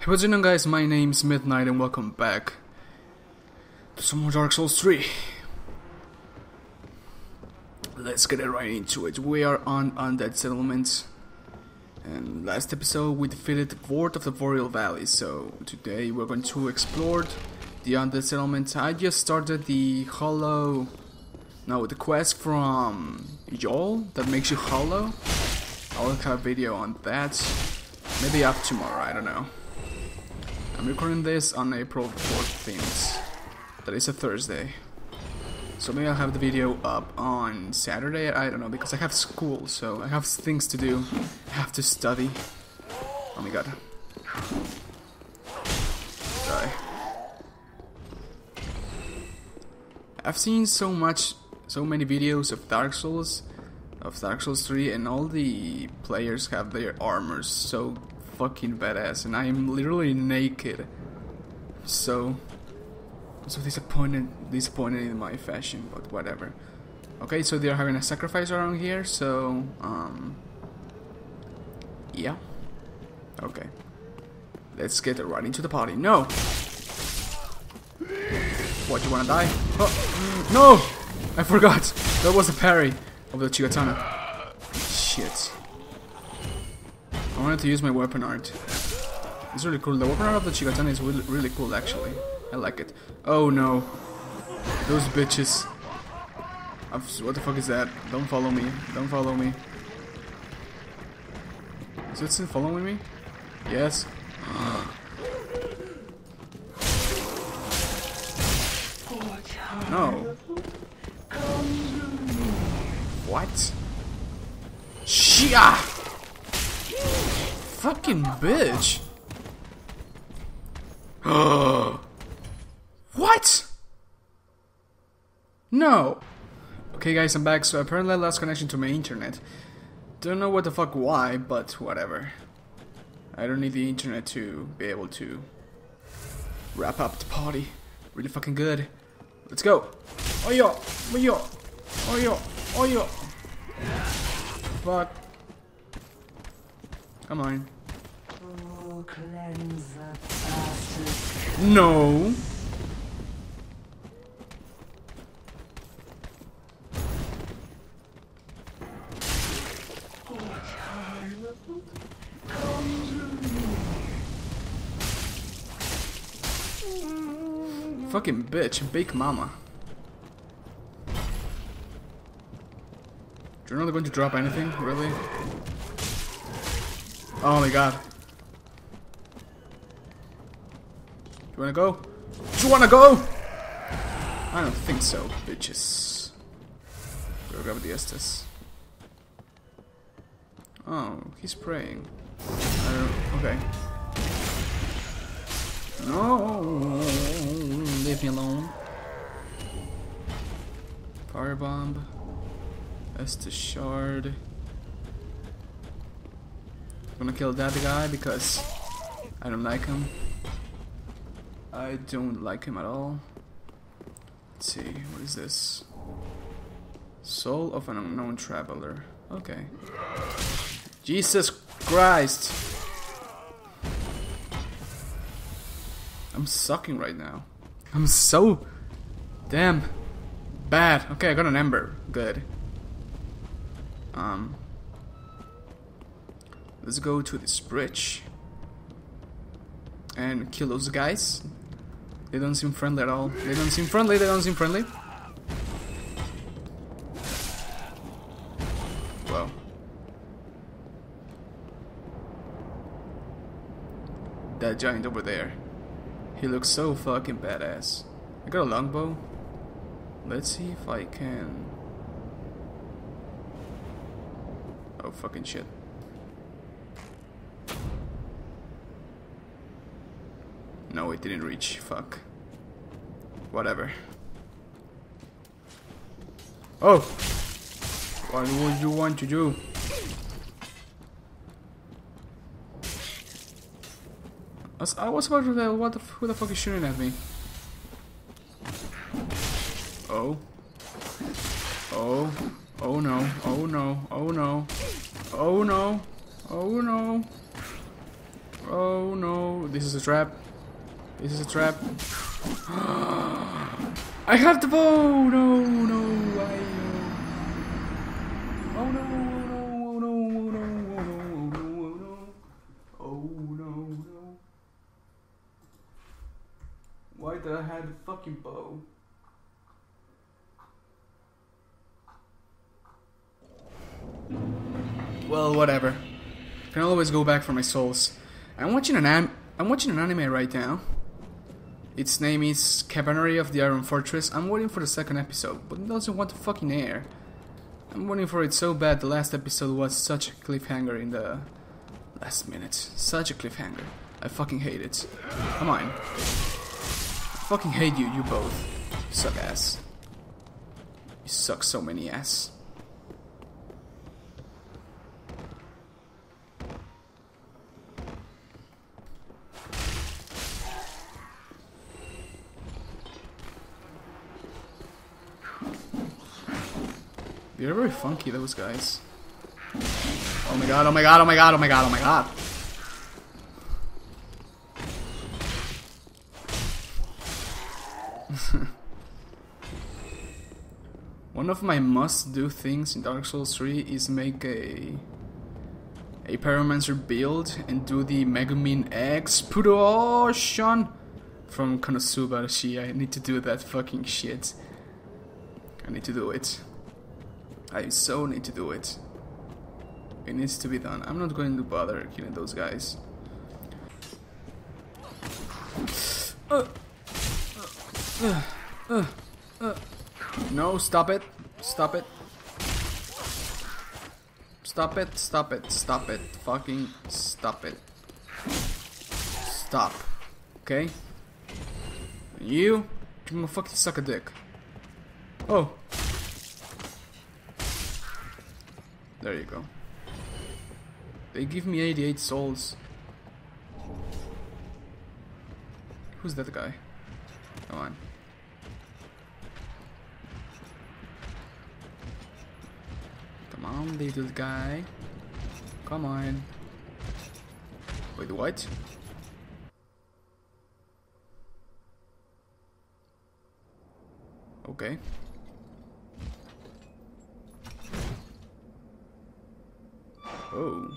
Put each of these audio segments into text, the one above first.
Hey, what's going on, guys? My name's Midnight and welcome back to some more Dark Souls 3. Let's get right into it. We are on Undead Settlement, and last episode we defeated Ward of the Boreal Valley, so today we're going to explore the Undead Settlement. I just started the quest from Yoel that makes you hollow. I'll have a video on that, maybe up tomorrow, I don't know. I'm recording this on April 14th, that is a Thursday, so maybe I'll have the video up on Saturday, I don't know, because I have school, so I have things to do, I have to study. Oh my god. Die. I've seen so many videos of Dark Souls 3, and all the players have their armors so fucking badass, and I am literally naked. So disappointed in my fashion, but whatever. Okay, so they are having a sacrifice around here, so yeah. Okay, let's get right into the party. No. What, you wanna die? Oh, no! I forgot. That was a parry of the Chigatana. Shit. I wanted to use my weapon art. It's really cool. The weapon art of the Chikatana is really cool, actually. I like it. Oh no. Those bitches. What the fuck is that? Don't follow me. Don't follow me. Is it still following me? Yes. No. What? Shia! Fucking bitch! What? No! Okay, guys, I'm back. So apparently I lost connection to my internet. Don't know what the fuck why, but whatever. I don't need the internet to be able to wrap up the party. Really fucking good. Let's go! Oh yo! Oh yo! Oh yo! Oh yo! Fuck. Come on. No. Fucking bitch, big mama. You're not going to drop anything, really? Oh my god. You wanna go? Do you wanna go? I don't think so, bitches. Go grab the Estes. Oh, he's praying. Okay. No, leave me alone. Firebomb. Estes shard. I'm gonna kill that guy because I don't like him. I don't like him at all. Let's see, what is this? Soul of an unknown traveler. Okay. Jesus Christ! I'm sucking right now. I'm so damn bad. Okay, I got an ember. Good. Let's go to this bridge and kill those guys. They don't seem friendly at all. They don't seem friendly. They don't seem friendly. Wow. That giant over there. He looks so fucking badass. I got a longbow. Let's see if I can... Oh, fucking shit. No, it didn't reach. Fuck. Whatever. Oh! What would you want to do? I was about to tell who the fuck is shooting at me? Oh. Oh. Oh no. Oh no. Oh no. Oh no. Oh no. Oh no, this is a trap. This is a trap. I have the bow! No, no, I... Oh no, oh no, oh no, oh no, oh no, oh no, no. Why did I have the fucking bow? Well, whatever. I can always go back for my souls. I'm watching an anime right now. Its name is Cabernary of the Iron Fortress. I'm waiting for the second episode, but it doesn't want to fucking air. I'm waiting for it so bad. The last episode was such a cliffhanger in the last minute. Such a cliffhanger. I fucking hate it. Come on. I fucking hate you, you both. You suck ass. You suck so many ass. They're very funky, those guys. Oh my god, oh my god, oh my god, oh my god, oh my god. One of my must-do things in Dark Souls 3 is make a pyromancer build and do the Megumin explosion from Konosuba. I need to do that fucking shit. I need to do it. I so need to do it. It needs to be done. I'm not going to bother killing those guys. No, stop it. Stop it. Stop it. Stop it. Stop it. Fucking stop it. Stop. Okay? You, you're gonna fucking suck a dick. Oh. There you go. They give me 88 souls. Who's that guy? Come on. Come on, little guy. Come on. Wait, what? Okay. Oh.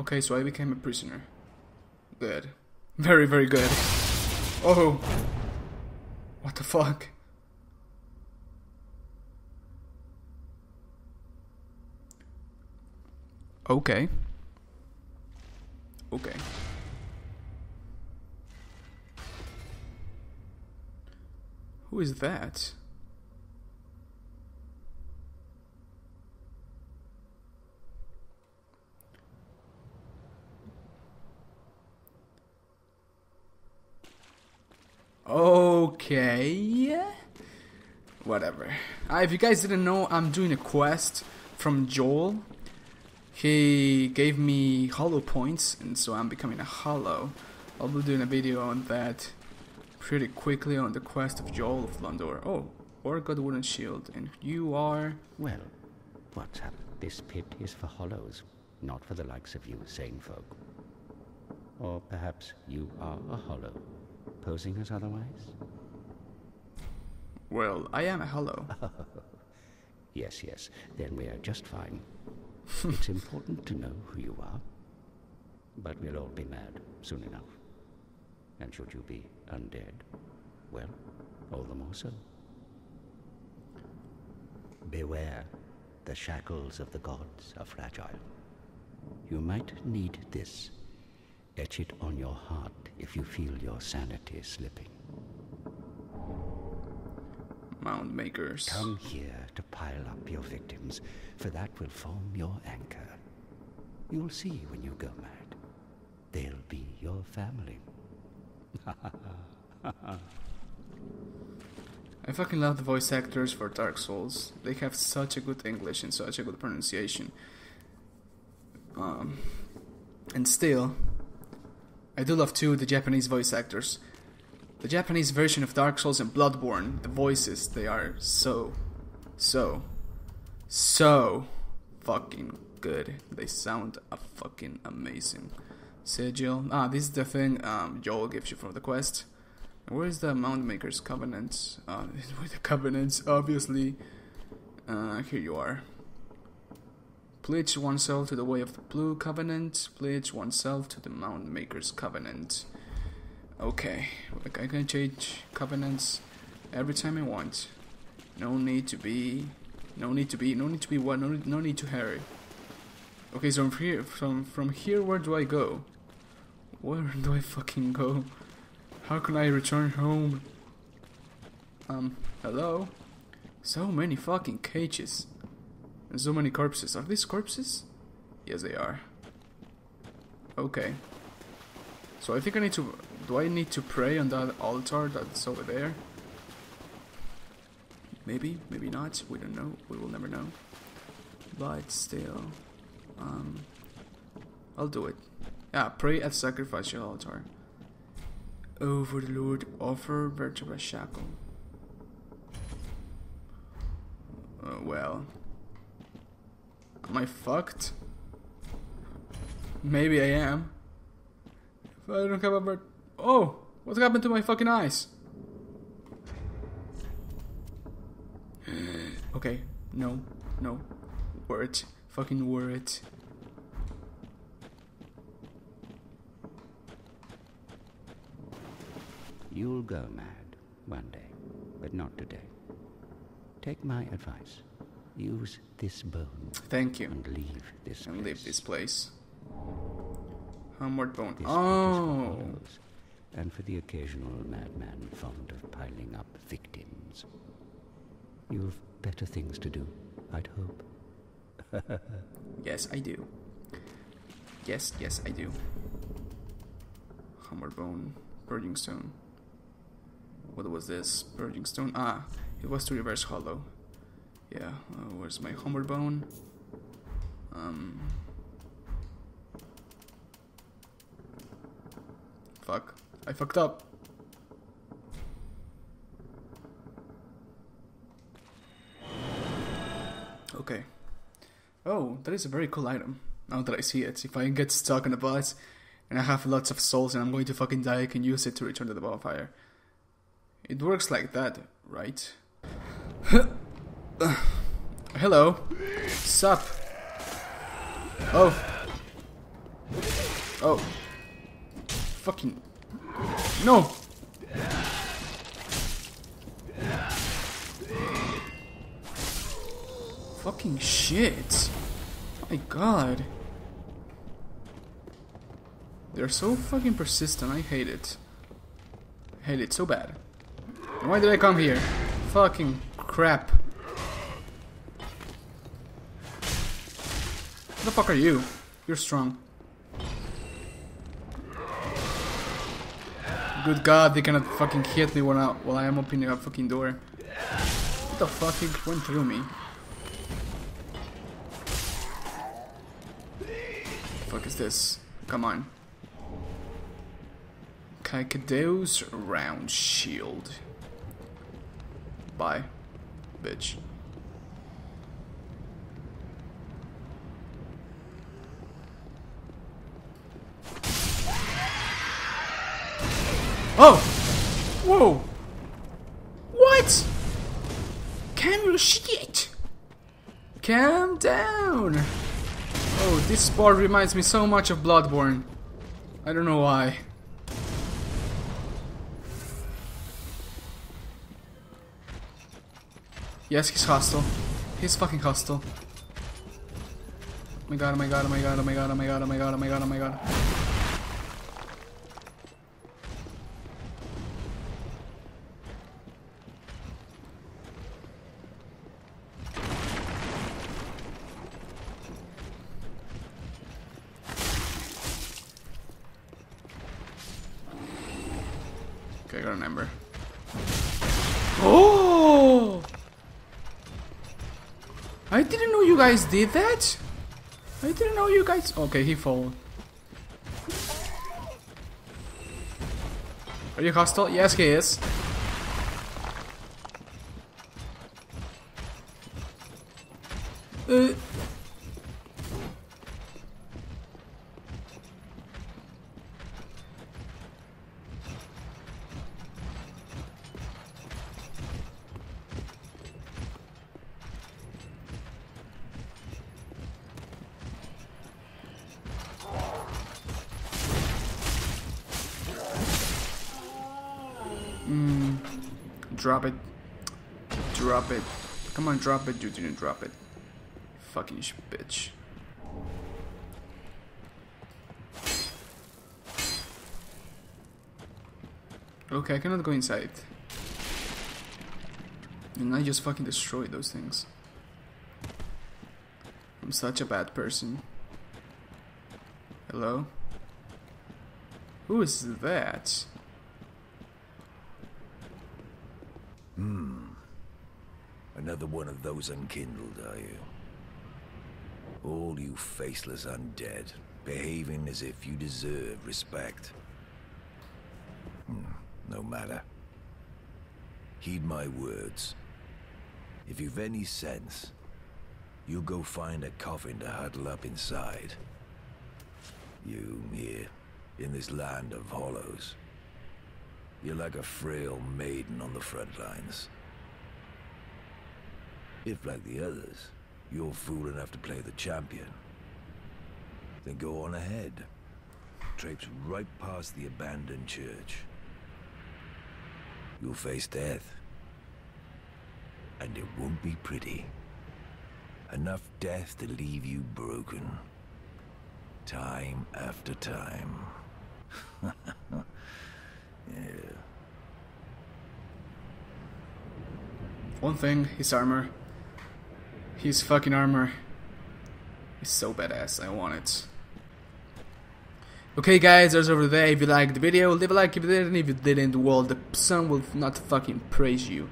Okay, so I became a prisoner. Good. Very, very good. Oh. What the fuck? Okay. Okay. Who is that? Okay. Whatever. If you guys didn't know, I'm doing a quest from Yoel. He gave me hollow points, and so I'm becoming a hollow. I'll be doing a video on that pretty quickly, on the quest of Yoel of Londor. Oh, or God wooden shield, and you are... Well, what's up? This pit is for hollows, not for the likes of you sane folk. Or perhaps you are a hollow, posing as otherwise? Well, I am a hollow. Oh, yes, yes, then we are just fine. It's important to know who you are, but we'll all be mad soon enough. And should you be undead, well, all the more so. Beware, the shackles of the gods are fragile. You might need this. Etch it on your heart if you feel your sanity slipping. Moundmakers. Come here to pile up your victims, for that will form your anchor. You'll see when you go mad. They'll be your family. I fucking love the voice actors for Dark Souls. They have such a good English and such a good pronunciation. And still, I do love too the Japanese voice actors. The Japanese version of Dark Souls and Bloodborne, the voices, they are so fucking good. They sound fucking amazing. Sigil. Ah, this is the thing Yoel gives you from the quest. Where is the Moundmaker's Covenant? With the Covenants, obviously. Here you are. Pledge oneself to the Way of the Blue Covenant. Pledge oneself to the Moundmaker's Covenant. Okay, I can change covenants every time I want. No need to hurry. Okay, so from here, where do I go? Where do I fucking go? How can I return home? Hello? So many fucking cages. And so many corpses. Are these corpses? Yes, they are. Okay. So I think I need to... Do I need to pray on that altar that's over there? Maybe, maybe not. We don't know. We will never know. But still... I'll do it. Yeah, pray at sacrificial altar. Over the Lord, offer vertebra shackle. Well, am I fucked? Maybe I am. If I don't have a vert. Oh, what happened to my fucking eyes? Okay, no, word, fucking word. You'll go mad one day, but not today. Take my advice. Use this bone. Thank you. And leave this place. Homeward bone. Oh! And for the occasional madman fond of piling up victims. You've better things to do, I'd hope. Yes, I do. Yes, I do. Hummerbone, bone. Burging stone. What was this? Burging stone? Ah, it was to reverse hollow. Yeah, where's my homeward bone? Fuck. I fucked up. Okay. Oh, that is a very cool item. Now that I see it, if I get stuck in a boss and I have lots of souls and I'm going to fucking die, I can use it to return to the bonfire. It works like that, right? Hello. Sup. Oh. Fucking. No. Fucking shit. My god. They're so fucking persistent. I hate it. I hate it so bad. Why did I come here? Fucking crap. What the fuck are you? You're strong. Good god, they cannot fucking hit me while I am opening a fucking door. What the fuck? It went through me. What the fuck is this? Come on. Kaikadeo's round shield. Bye, bitch. Oh! Whoa! What? Calm your shit! Calm down! Oh, this part reminds me so much of Bloodborne. I don't know why. Yes, he's hostile. He's fucking hostile. Oh my god, oh my god, oh my god, oh my god, oh my god, oh my god, oh my god, oh my god. Okay, I got an ember. Oh! I didn't know you guys did that. Okay, he followed. Are you hostile? Yes, he is. Drop it. Drop it. Come on, drop it. Dude, you didn't drop it. Fucking bitch. Okay, I cannot go inside. And I just fucking destroyed those things. I'm such a bad person. Hello? Who is that? Another one of those unkindled, are you? All you faceless undead, behaving as if you deserve respect. No matter. Heed my words. If you've any sense, you go find a coffin to huddle up inside. You here, in this land of hollows. You're like a frail maiden on the front lines. If, like the others, you're fool enough to play the champion, then go on ahead. Traipse right past the abandoned church. You'll face death. And it won't be pretty. Enough death to leave you broken. Time after time. Yeah. One thing, his armor. His fucking armor is so badass, I want it. Okay guys, that's over there. If you liked the video, leave a like. If you didn't, well, the sun will not fucking praise you.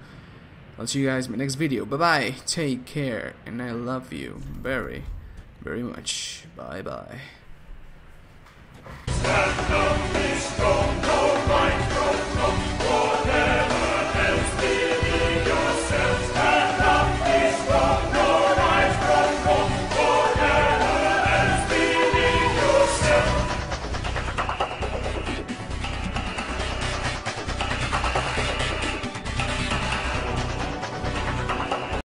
I'll see you guys in my next video. Bye bye, take care, and I love you very, very much. Bye bye.